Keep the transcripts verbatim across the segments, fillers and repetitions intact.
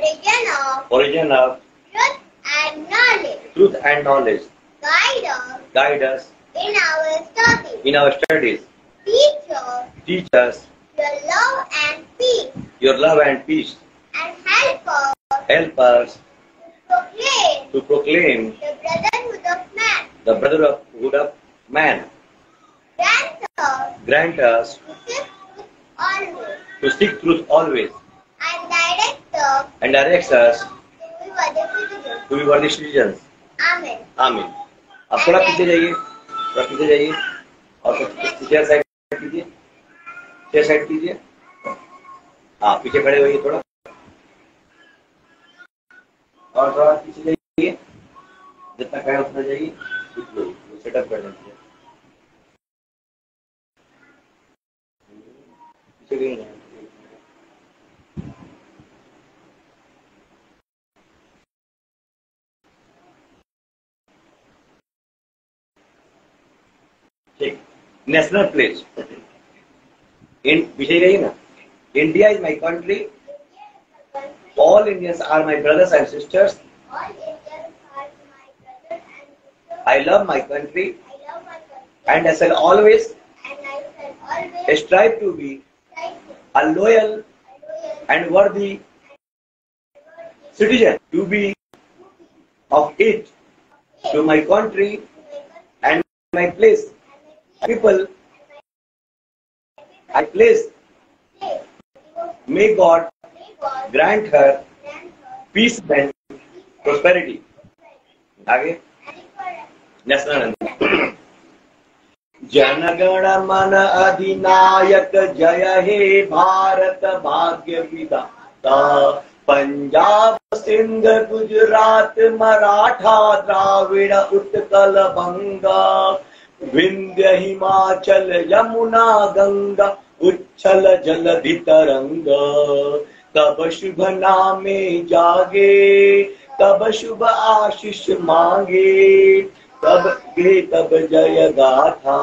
Origin of. Origin of. Truth and knowledge. Truth and knowledge. Guide us. Guide us. In our studies. In our studies. Teach us. Teach us. Your love and peace. Your love and peace. And help us. Help us. To proclaim. To proclaim. The brotherhood of man. The brotherhood of man. Grant us. Grant us. To seek truth always. To seek truth always. And direct us. And direct us. To be worthy citizens. To be worthy citizens. Amen. Amen. आप थोड़ा पीछे जाइए, थोड़ा पीछे जाइए और पीछे side कीजिए, पीछे साइड कीजिए। हाँ, पीछे खड़े होइए थोड़ा और थोड़ा पीछे जाइए, जितना खड़ा उतना जाइए। ठीक है, वो सेटअप कर देंगे। पीछे क्यों नहीं? ठीक, नेशनल प्लेज। पीछे गई ना। India is my country, all Indians are my brothers and sisters, I love my country and I shall always strive to be a loyal and worthy citizen, to be of it, to my country and my place, people I place. May God grant her peace and prosperity. आगे national anthem. जनगण मन अधिनायक जय हे भारत भाग्य विधाता, पंजाब सिंध गुजरात मराठा द्राविड़ उत्कल बंगा, विंध्य हिमाचल यमुना गंगा उच्छल जलधि तरंग, तब शुभ नामे जागे, तब शुभ आशीष मांगे, तब गे तब जय गाथा।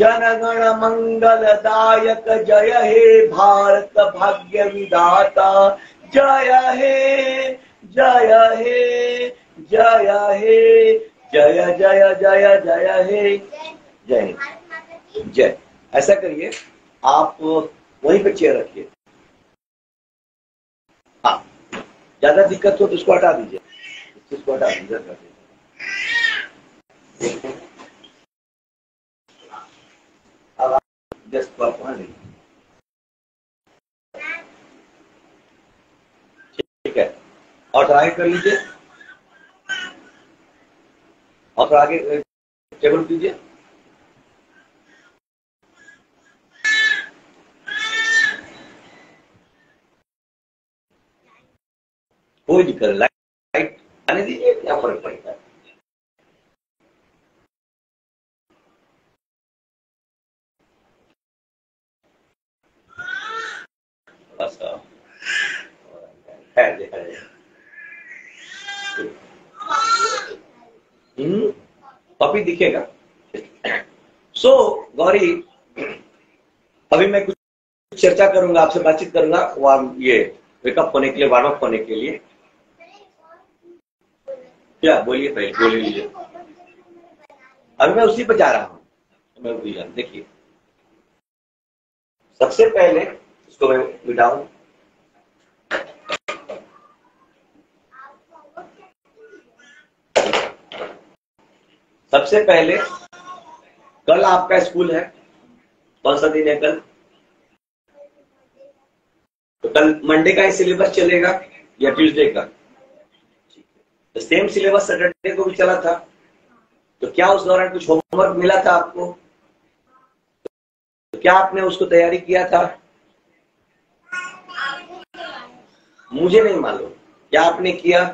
जनगण मंगल दायक जय हे भारत भाग्य विधाता, जय हे जय हे जय हे जय जय जय जय हे जय जय। ऐसा करिए, आप वहीं पे चेयर रखिए। हाँ, ज्यादा दिक्कत हो तो उसको हटा दीजिए, उसको हटा दीजिए। अब आप जस्ट वहाँ लीजिए, ठीक है। और ट्राई कर लीजिए और आगे टेबल कीजिए। कोई दिक्कत नहीं, लाइट आने दीजिए, क्या फर्क पड़ता है। थोड़ा सा देखा जाए, कॉपी दिखेगा। सो so, गौरी, अभी मैं कुछ चर्चा करूंगा, आपसे बातचीत करूंगा, वार्म ये वेकअप होने के लिए, वार्म अप होने के लिए। क्या बोलिए भाई, बोलिए। अभी मैं उसी पर जा रहा हूँ, मैं उसी जा। देखिए, सबसे पहले इसको मैं मिटाऊं। सबसे पहले, कल आपका स्कूल है, कौन सा दिन है कल? तो कल मंडे का ही सिलेबस चलेगा या ट्यूसडे का? तो सेम सिलेबस सैटरडे को भी चला था, तो क्या उस दौरान कुछ होमवर्क मिला था आपको? तो क्या आपने उसको तैयारी किया था? मुझे नहीं मालूम क्या आपने किया।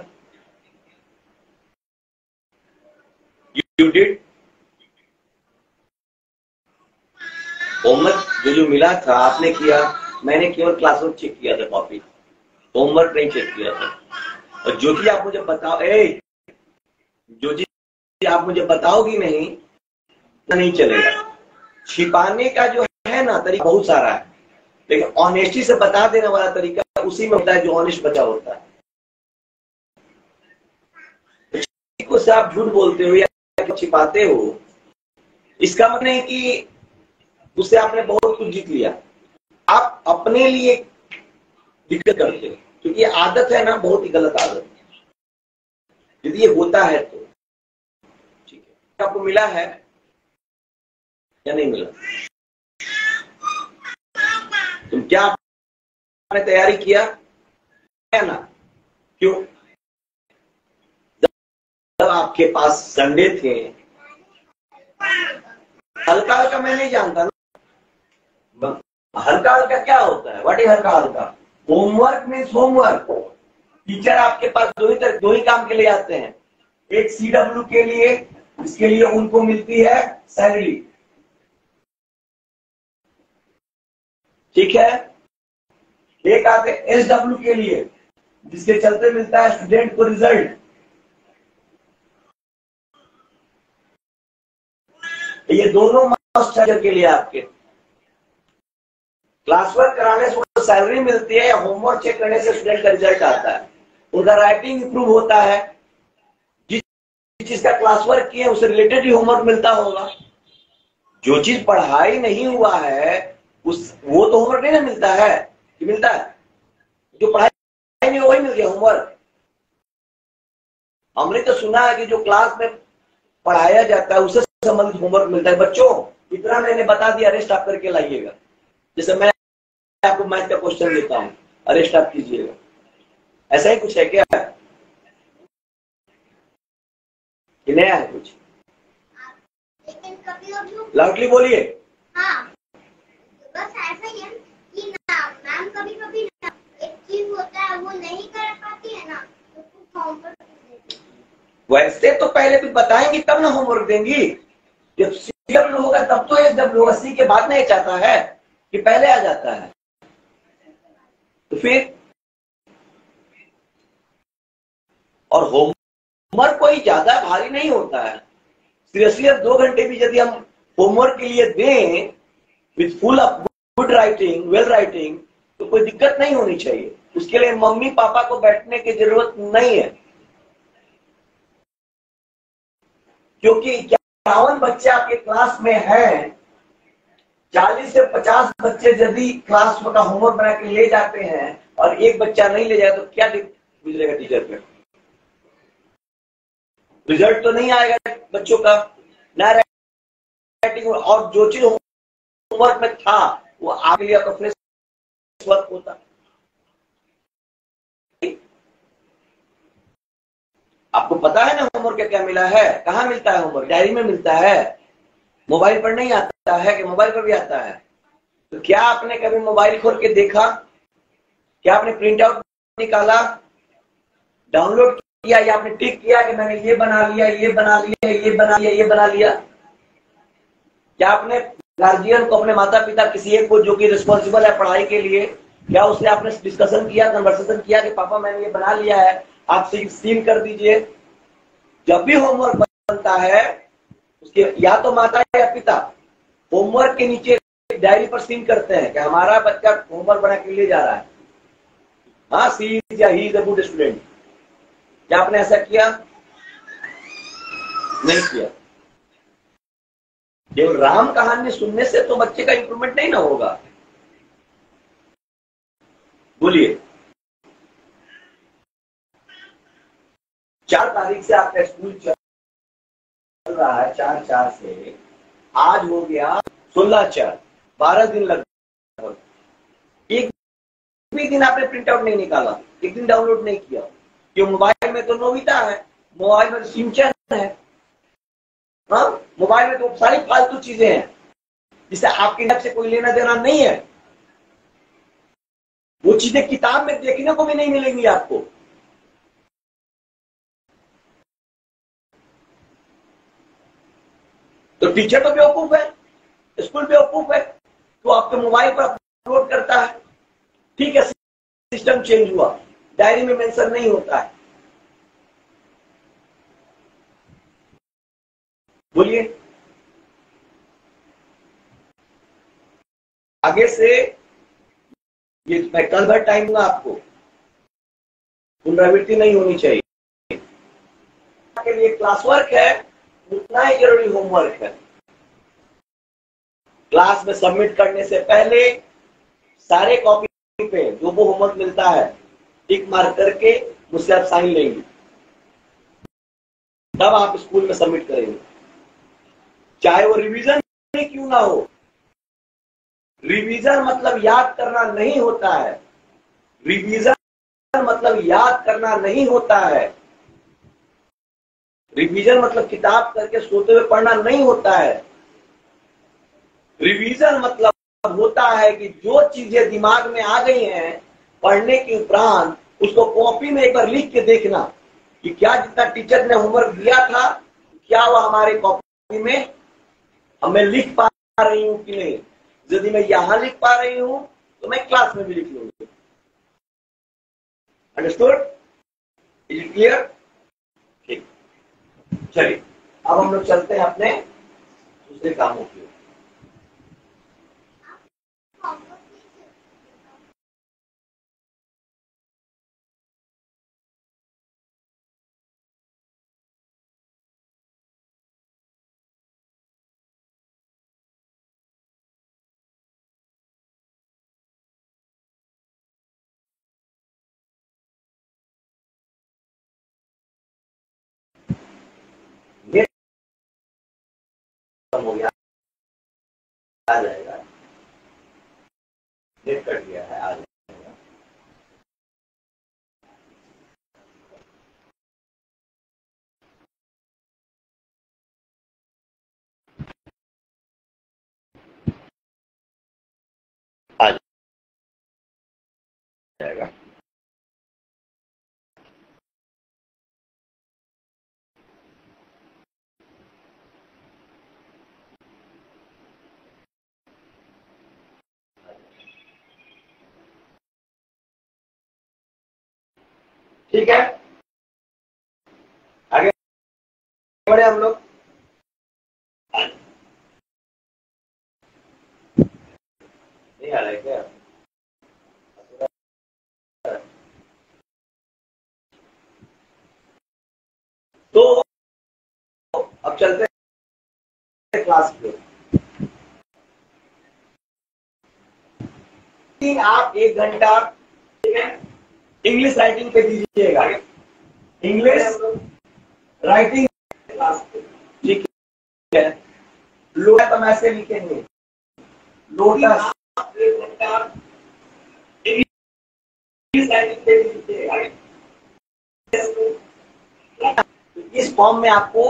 You did? होमवर्क जो जो मिला था आपने किया। मैंने केवल क्लासरूम चेक किया था, कॉपी, होमवर्क नहीं चेक किया था। और जो कि आप मुझे बताओ, ए, जो जी आप मुझे बताओगी नहीं, नहीं चलेगा। छिपाने का जो है ना तरीका बहुत सारा है, लेकिन ऑनेस्टी से बता देने वाला तरीका उसी में होता है जो ऑनेस्ट बच्चा होता है। लोगों से आप झूठ बोलते हो या छिपाते हो, इसका मतलब है कि उससे आपने बहुत कुछ जीत लिया। आप अपने लिए दिक्कत करते हो, क्योंकि ये आदत है ना, बहुत ही गलत आदत है। यदि ये होता है तो ठीक है। आपको मिला है या नहीं मिला? तुम क्या आपने तैयारी किया है ना? क्यों? जब आपके पास संडे थे, हल्का हल्का मैं नहीं जानता ना, हल्का हल्का क्या होता है? व्हाट इज हल्का हल्का? Homework means homework. टीचर आपके पास दो ही तरह दो ही काम के लिए आते हैं, एक सीडब्ल्यू के लिए, जिसके लिए उनको मिलती है सैलरी, ठीक है, एक आते एसडब्ल्यू के लिए, जिसके चलते मिलता है स्टूडेंट को रिजल्ट। ये दोनों मास्टर के लिए आपके क्लास वर्क कराने से सैलरी मिलती है, या होमवर्क चेक करने से स्टूडेंट का रिजल्ट आता है, उनका राइटिंग इंप्रूव होता है। जिस चीज का क्लास वर्क किया उससे रिलेटेड ही होमवर्क मिलता होगा। जो चीज पढ़ाई नहीं हुआ है उस वो तो होमवर्क नहीं ना मिलता है, कि मिलता है जो पढ़ाई नहीं वही मिल गया होमवर्क। हमने तो सुना है कि जो क्लास में पढ़ाया जाता है उससे संबंधित होमवर्क मिलता है। बच्चों इतना मैंने बता दिया, अरेस्ट आप करके लाइएगा। जैसे मैं आपको मैथ का क्वेश्चन देता हूं, अरेस्ट आप कीजिएगा, ऐसा ही कुछ है क्या? कि नया है कुछ? लाउडली बोलिए। हाँ, बस ऐसा ही है कि ना मैम कभी कभी ना एक चीज होता है वो नहीं कर पाती है ना, तो होमवर्क वैसे तो पहले भी बताएंगी तब ना होमवर्क देंगी। जब सीडब्ल्यू होगा तब तो एस डब्ल्यू होगा, सी के बाद नहीं चाहता है कि पहले आ जाता है, तो फिर और होमवर्क कोई ज्यादा भारी नहीं होता है। सीरियसली अब दो घंटे भी यदि हम होमवर्क के लिए दें with full of good writing, well writing, तो कोई दिक्कत नहीं होनी चाहिए। उसके लिए मम्मी पापा को बैठने की जरूरत नहीं है, क्योंकि इक्यावन बच्चे आपके क्लास में हैं, चालीस से पचास बच्चे यदि क्लास का होमवर्क बना के ले जाते हैं और एक बच्चा नहीं ले जाए तो क्या गुजरेगा टीचर पे? रिजल्ट तो नहीं आएगा बच्चों का ना, राइटिंग। और जो चीज होमवर्क में था वो आपके लिए आपका फ्रेश वर्क होता। आपको पता है ना होमवर्क क्या क्या मिला है? कहाँ मिलता है होमवर्क? डायरी में मिलता है, मोबाइल पर नहीं आता है कि मोबाइल पर भी आता है? तो क्या आपने कभी मोबाइल खोल के देखा? क्या आपने प्रिंट आउट निकाला, डाउनलोड किया, या आपने टिक किया कि मैंने ये बना लिया, ये बना लिया, ये बना लिया, ये बना लिया? क्या आपने गार्जियन को, अपने माता पिता किसी एक को जो कि रिस्पॉन्सिबल है पढ़ाई के लिए, क्या उससे आपने डिस्कशन किया, कन्वर्सेशन किया कि पापा मैंने ये बना लिया है, आप सील कर दीजिए? जब भी होमवर्क बनता है उसके या तो माता या पिता होमवर्क के नीचे डायरी पर सील करते हैं कि हमारा बच्चा होमवर्क बना के लिए जा रहा है। हाँ, सी या he is a good student. क्या आपने ऐसा किया? नहीं किया। केवल राम कहानी सुनने से तो बच्चे का इंप्रूवमेंट नहीं ना होगा। बोलिए, चार तारीख से आपका स्कूल चल रहा है, चार चार से आज हो गया सोलह, चार बारह दिन लग गए। एक भी दिन आपने प्रिंट आउट नहीं निकाला, एक दिन डाउनलोड नहीं किया, क्यों? मोबाइल में तो नोविता है, मोबाइल में तो सिमचैन है, हाँ मोबाइल में तो सारी फालतू चीजें हैं जिससे आपके हिसाब से कोई लेना देना नहीं है। वो चीजें किताब में देखने को भी नहीं मिलेंगी आपको। तो टीचर तो बेवकूफ है, स्कूल बेवकूफ है, तो आपके मोबाइल पर अपलोड करता है। ठीक है, सिस्टम चेंज हुआ, डायरी में मेंशन नहीं होता है। बोलिए, आगे से ये मैं कल भर टाइम दूंगा आपको, पुनरावृत्ति नहीं होनी चाहिए। आपके लिए क्लास वर्क है उतना ही जरूरी होमवर्क है। क्लास में सबमिट करने से पहले सारे कॉपी पे जो वो होमवर्क मिलता है टिक मार्क करके मुझसे आप साइन लेंगे, तब आप स्कूल में सबमिट करेंगे। चाहे वो रिवीजन क्यों ना हो, रिवीजन मतलब याद करना नहीं होता है, रिवीजन मतलब याद करना नहीं होता है, रिवीजन मतलब किताब करके सोते हुए पढ़ना नहीं होता है। रिवीजन मतलब होता है कि जो चीजें दिमाग में आ गई हैं पढ़ने के उपरांत उसको कॉपी में एक बार लिख के देखना कि क्या जितना टीचर ने होमवर्क दिया था क्या वह हमारे कॉपी में मैं लिख पा रही हूँ कि नहीं। यदि मैं यहां लिख पा रही हूं तो मैं क्लास में भी लिख लूंगी। अंडरस्टूड? Is it clear? ठीक, चलिए अब हम लोग चलते हैं अपने दूसरे कामों की ओर। हो गया आ जाएगा, नेट कट गया है आ जाएगा। आ जाएगा। ठीक है, आगे बढ़े हम लोग। नहीं आ रहा है क्या? तो अब चलते हैं क्लास पे। तीन आप एक घंटा ठीक है इंग्लिश राइटिंग पे दीजिएगा, इंग्लिश राइटिंग क्लास पे। ठीक है, लोटस हम ऐसे लिखेंगे लोटस। इंग्लिश राइटिंग पे दीजिएगा। इस फॉर्म में आपको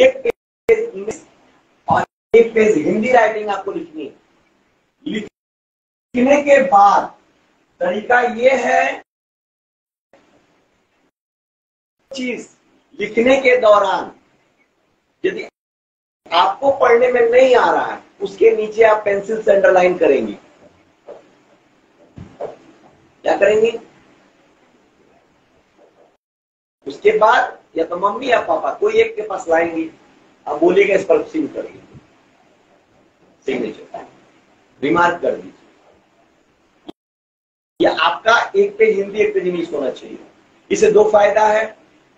एक पेज इंग्लिश और एक पेज हिंदी राइटिंग आपको लिखनी है। लिखने के बाद तरीका ये है, चीज लिखने के दौरान यदि आपको पढ़ने में नहीं आ रहा है उसके नीचे आप पेंसिल से अंडरलाइन करेंगे। क्या करेंगे? उसके बाद या तो मम्मी या पापा कोई एक के पास लाएंगे, आप बोलिएगा इस पर सिग्न करिए, सिग्नेचर रिमार्क कर दीजिए। या आपका एक पेज हिंदी एक पेज इंग्लिश होना चाहिए। इससे दो फायदा है,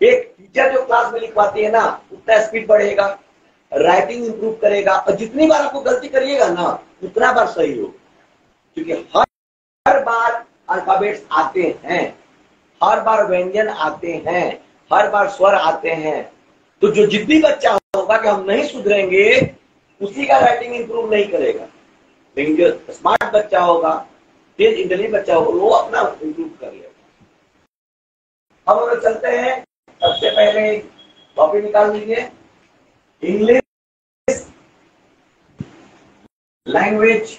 एक टीचर जो क्लास में लिखवाती है ना उतना स्पीड बढ़ेगा, राइटिंग इंप्रूव करेगा, और जितनी बार आपको गलती करिएगा ना उतना बार सही हो, क्योंकि हर हर बार अल्फाबेट्स आते हैं, हर बार व्यंजन आते हैं, हर बार स्वर आते हैं। तो जो जिद्दी बच्चा होगा कि हम नहीं सुधरेंगे उसी का राइटिंग इंप्रूव नहीं करेगा, लेकिन जो स्मार्ट बच्चा होगा, तेज इंटेलिजेंट बच्चा होगा वो अपना इंप्रूव कर लेगा। अब हम लोग चलते हैं, सबसे पहले कॉपी निकाल लीजिए। English language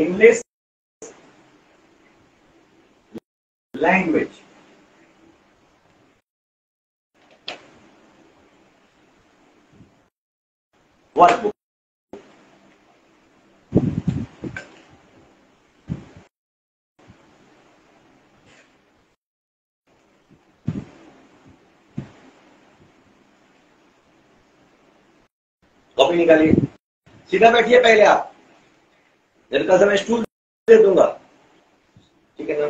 English language workbook. Copy निकालिए, सीधा बैठिए पहले आप, जरा सा मैं स्टूल दे दूंगा, ठीक है ना।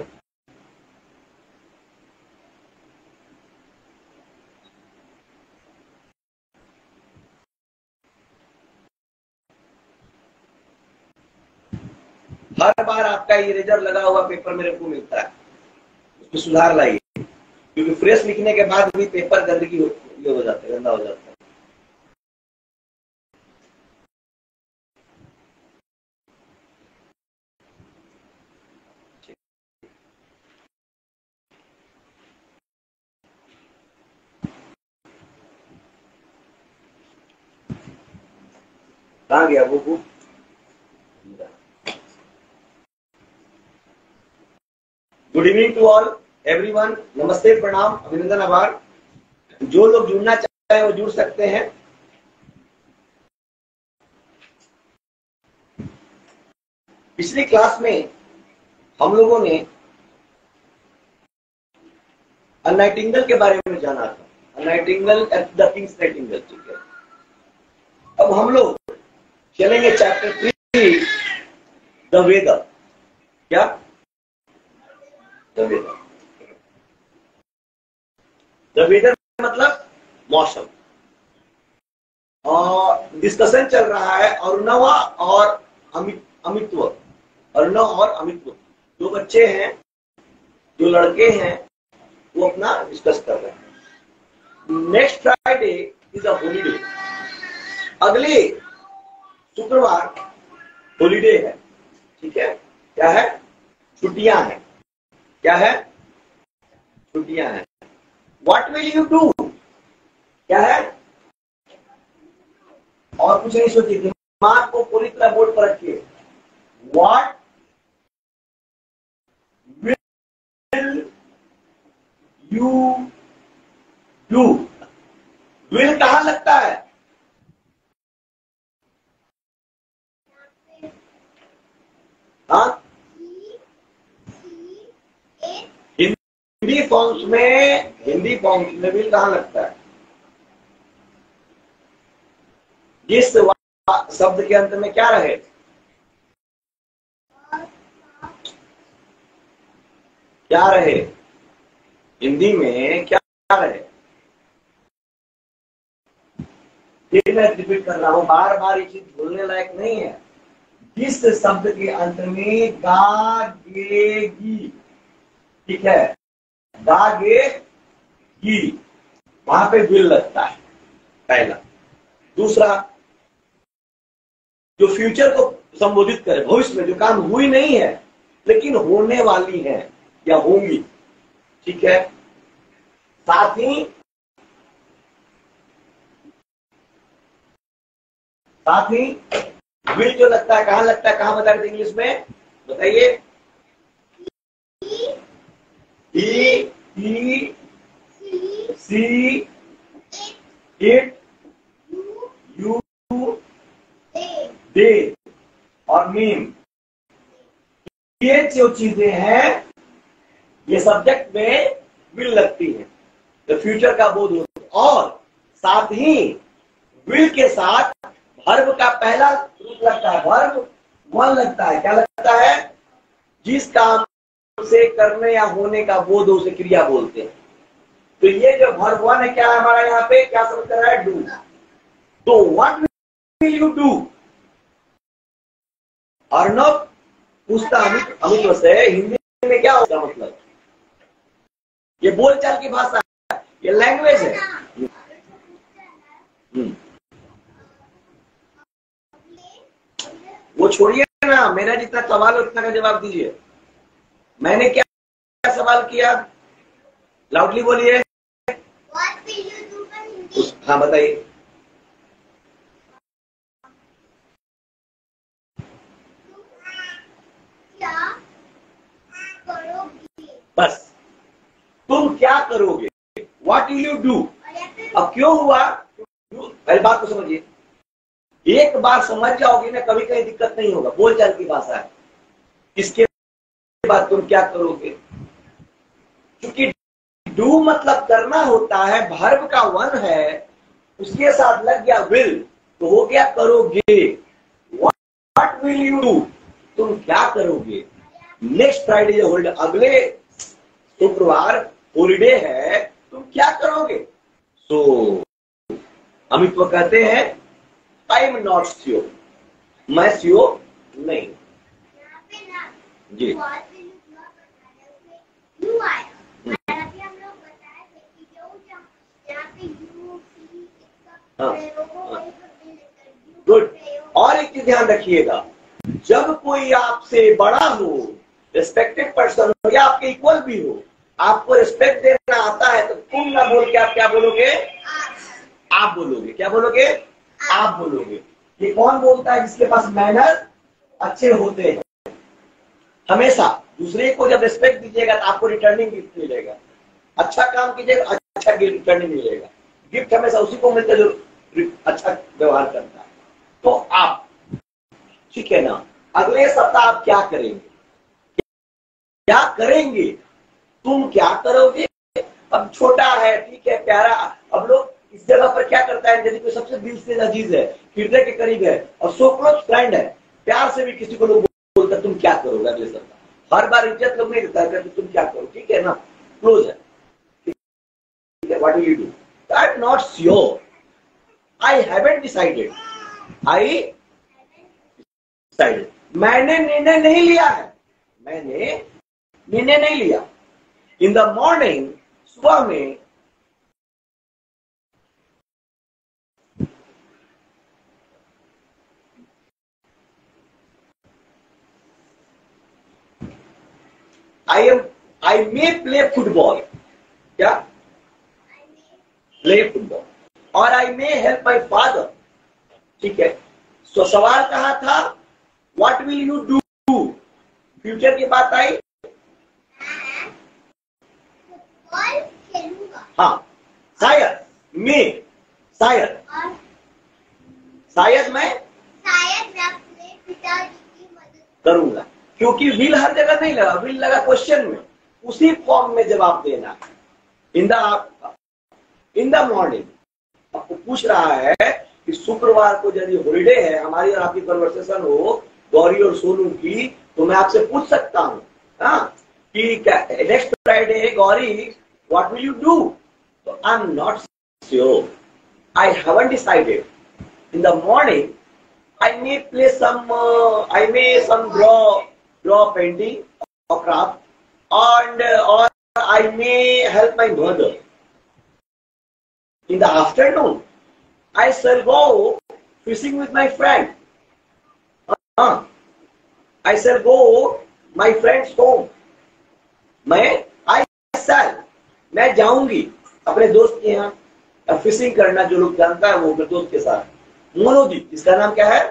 हर बार आपका इरेजर लगा हुआ पेपर मेरे को मिलता है, उसमें सुधार लाइए, क्योंकि फ्रेश लिखने के बाद भी पेपर गंदगी हो, हो जाता है, गंदा हो जाता है। कहाँ गया वो book? Good evening to all everyone, नमस्ते, प्रणाम, अभिनंदन, आभार। जो लोग जुड़ना चाहते हैं वो जुड़ सकते हैं। पिछली क्लास में हम लोगों ने अ नाइटिंगेल के बारे में जाना था, a nightingale at the Kings nightingale, ठीक है। अब हम लोग चलेंगे चैप्टर थ्री, द वेद। क्या द वेदर? द वेदर मतलब मौसम। और डिस्कशन चल रहा है अर्णव और अमित, अमित्व, अर्णव और अमित्व, जो बच्चे हैं, जो लड़के हैं, वो अपना डिस्कस कर रहे हैं। Next Friday is a holiday, अगले शुक्रवार हॉलीडे है, ठीक है। क्या है? छुट्टियां हैं। क्या है? छुट्टियां हैं। What will you do? क्या है? और कुछ नहीं सोचिए, दिमाग को पूरी तरह बोर्ड पर रखिए। What will you do? Will कहां लगता है? हाँ, हिंदी फॉर्म्स में, हिंदी फॉर्म्स में विल कहां लगता है? जिस शब्द के अंत में क्या रहे, क्या रहे, हिंदी में क्या रहे? फिर मैं रिपीट कर रहा हूं, बार बार ये चीज भूलने लायक नहीं है। जिस शब्द के अंत में गा, गे, गी, ठीक है, गा, गे, गी, वहां पे विल लगता है, पहला। दूसरा, जो फ्यूचर को संबोधित करे, भविष्य में जो काम हुई नहीं है लेकिन होने वाली है या होंगी, ठीक है। साथ ही साथ ही विल जो लगता है कहां लगता है? कहां बता रहे थे इंग्लिश में, बताइए? E, E, C, it, you, they और meme, ये जो चीजें हैं, ये सब्जेक्ट में विल लगती है, तो फ्यूचर का बोध होता है। और साथ ही विल के साथ वर्ब का पहला रूप लगता है, वर्ब वन लगता है। क्या लगता है? जिस काम से करने या होने का बोध हो, उसे क्रिया बोलते हैं। तो ये जो वर्ब वन है, क्या है हमारा यहाँ पे? क्या समझ रहा है? डू। तो what will you do? Arnav पूछता अमित, अमित से, हिंदी में क्या होगा मतलब? ये बोलचाल की भाषा है, ये लैंग्वेज है। वो छोड़िए ना, मेरा जितना सवाल है उतना का जवाब दीजिए। मैंने क्या सवाल किया? लाउडली बोलिए। हाँ, बताइए। बस, तुम क्या करोगे? What will you do? अब क्यों हुआ? पहले बात को समझिए। एक बार समझ जाओगे ना, कभी कहीं दिक्कत नहीं होगा। बोलचाल की भाषा है, इसके बात तुम क्या करोगे? क्योंकि डू मतलब करना होता है, वर्ब का वन है, उसके साथ लग गया विल, तो हो गया करोगे। What will you do? तुम तुम क्या करोगे? नेक्स्ट फ्राइडे जो होल्ड, अगले शुक्रवार हॉलीडे है, तुम क्या करोगे? सो so, अमित वो कहते हैं आई एम नॉट श्योर, मैं श्योर नहीं। जी गुड। और एक चीज ध्यान रखिएगा, जब कोई आपसे बड़ा हो, रिस्पेक्टेड पर्सन हो या आपके इक्वल भी हो, आपको रिस्पेक्ट देना आता है तो तुम ना बोल के आप क्या बोलोगे? आप बोलोगे। क्या बोलोगे? आप बोलोगे। ये कौन बोलता है? जिसके पास मैनर अच्छे होते हैं। हमेशा दूसरे को जब रिस्पेक्ट दीजिएगा तो आपको रिटर्निंग गिफ्ट मिलेगा। अच्छा काम कीजिएगा, अच्छा रिटर्निंग मिलेगा। गिफ्ट हमेशा उसी को मिलता है जो अच्छा व्यवहार करता है। तो आप ठीक है ना, अगले सप्ताह आप क्या करेंगे? क्या करेंगे? तुम क्या करोगे? अब छोटा है, ठीक है, प्यारा। अब लोग इस जगह पर क्या करता है, यदि कोई सबसे दिल से अजीज है, हृदय के करीब है और सो क्लोज फ्रेंड है, प्यार से भी किसी को लोग बोलता तुम क्या करोगे अगले सप्ताह? हर बार इज्जत लोग नहीं देता है, तुम क्या करो, ठीक है ना, क्लोज है, ठीक है, what will you do? I am not sure. I haven't decided. I decided. मैंने निर्णय नहीं लिया है। मैंने निर्णय नहीं लिया। In the morning, सुबह में I am. I may play football. क्या? Play football. और I may help my father. ठीक है, so, सवाल कहा था what will you do, future की बात आई। हाँ, शायद मैं शायद शायद मैं शायद अपने पिताजी की मदद करूंगा, क्योंकि विल हर जगह नहीं लगा, विल लगा क्वेश्चन में, उसी फॉर्म में जवाब देना। इंदा आपका इन द मॉर्निंग आपको पूछ रहा है कि शुक्रवार को यदि हॉलीडे है, हमारी और आपकी कन्वर्सेशन हो गौरी और सोनू की, तो मैं आपसे पूछ सकता हूँ कि next Friday Gauri what will you do? तो I am not sure, I haven't decided. In the morning I may play some, I may some draw draw painting और क्राफ्ट, एंड और I may help my mother. In the afternoon, I shall go fishing with my friend. Uh, I shall go my friend's home. मैं I shall मैं जाऊंगी अपने दोस्त के यहाँ fishing करना, जो लोग जानता है वो अपने दोस्त के साथ। मोनोदी, इसका नाम क्या है?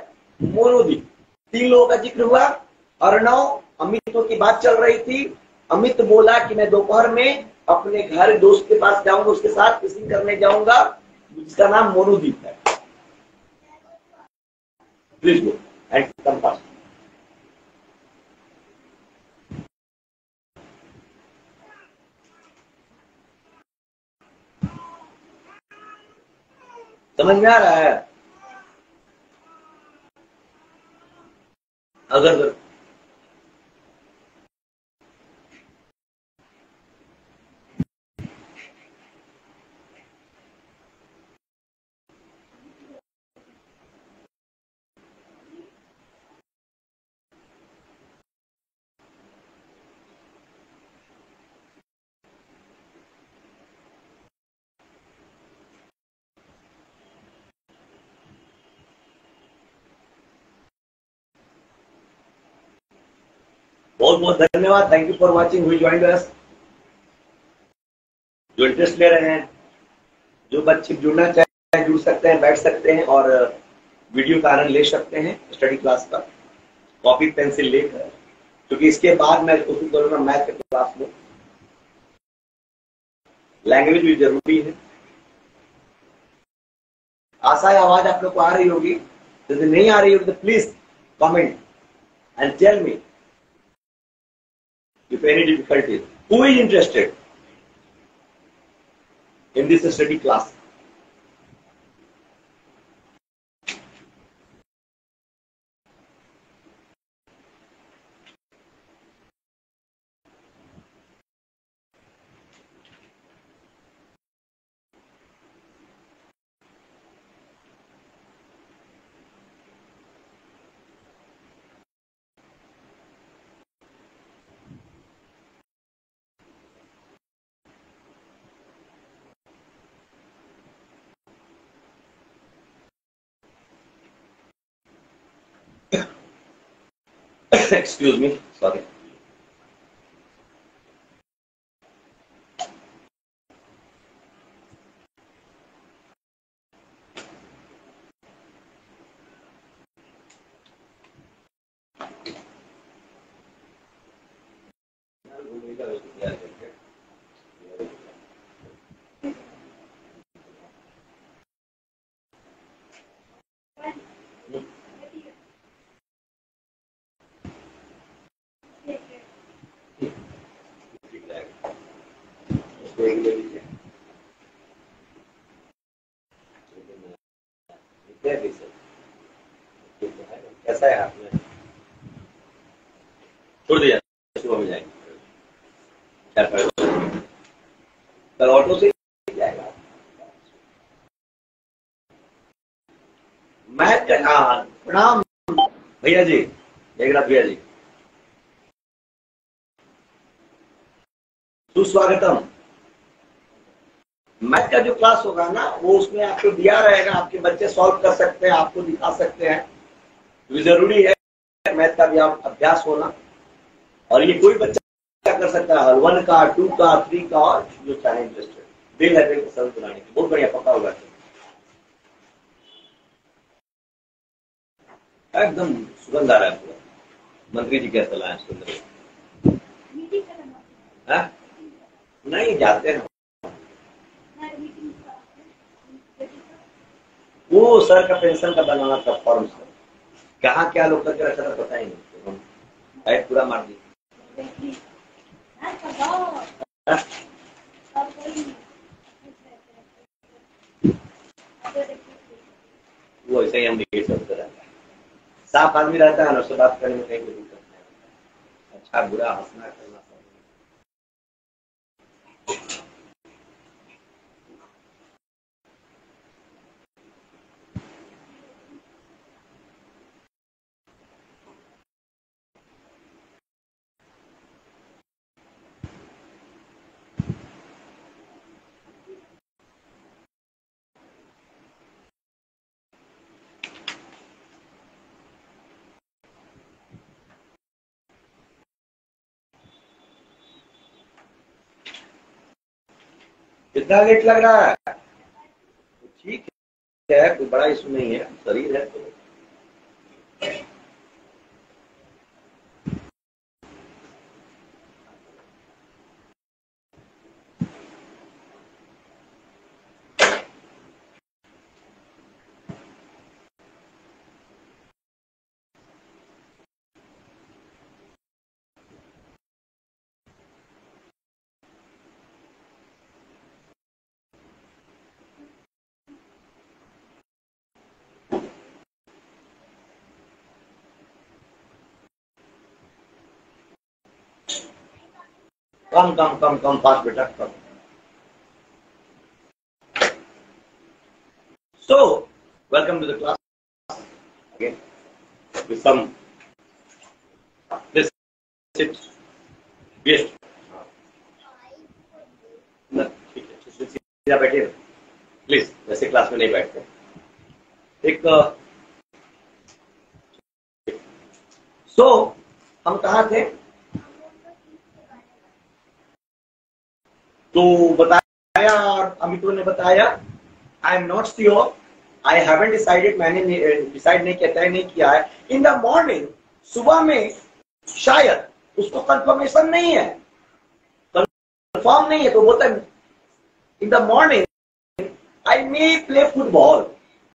मोनोदी। तीन लोगों का जिक्र हुआ। अर्णव अमितों की बात चल रही थी। अमित बोला कि मैं दोपहर में अपने घर दोस्त के पास जाऊंगा, उसके साथ फिशिंग करने जाऊंगा, जिसका नाम मोनोदीप है। Please go and come fast. समझ में आ रहा है? अगर बहुत बहुत धन्यवाद। Thank you for watching. हुई ज्वाइन अस, जो इंटरेस्ट ले रहे हैं, जो बच्चे जुड़ना चाहे जुड़ सकते हैं, बैठ सकते हैं और वीडियो का आनंद ले सकते हैं। स्टडी क्लास का कॉपी पेंसिल लेकर, क्योंकि इसके बाद मैं कोशिश करूंगा मैथ के क्लास में, लैंग्वेज भी जरूरी है। आशा या आवाज आप लोग को आ रही होगी। यदि नहीं आ रही होगी तो please comment and tell me if any difficulties. Who is interested in this study class? Excuse me sorry. कैसा है आपने छोड़ दिया सुबह में जाएंगे कल ऑटो से जाएगा मैं प्रणाम भैया जी जयराम भैया जी सुस्वागतम। मैथ का जो क्लास होगा ना वो उसमें आपको दिया रहेगा, आपके बच्चे सॉल्व कर सकते हैं, आपको दिखा सकते हैं। तो जरूरी है मैथ का भी आप अभ्यास होना और ये कोई बच्चा क्या कर सकता है वन का टू का थ्री का और जो चाहे इंटरेस्टेड दिल है दिल पसंद बनाने की बहुत बढ़िया पता होगा एकदम सुगंध आ रहा है पूरा। मंत्री जी क्या सलाह है सुंदर नहीं जाते हैं वो सर का पेंशन का बनाना था फॉर्म सर कहाँ क्या लोग करके रखा था पता ही नहीं टाइप पूरा मार दिया। वो ऐसे ही हम देखिए सबसे रहता है साफ आदमी रहता है ना उससे बात करने में कहीं कोई दिक्कत नहीं अच्छा बुरा हंसना करना कितना लेट लग रहा है ठीक है कोई बड़ा इशू नहीं है शरीर है तो कम कम कम कम पास बेटा come. So welcome to the class again with some this sit guest बैठे प्लीज वैसे क्लास में नहीं बैठते एक सो so, हम कहाँ थे तो बताया अमितों ने बताया I am not sure I haven't decided मैंने डिसाइड नहीं किया तय नहीं किया है। इन द मॉर्निंग सुबह में शायद उसको कंफर्मेशन नहीं है कंफर्म नहीं है तो बोलता है in the morning I may play football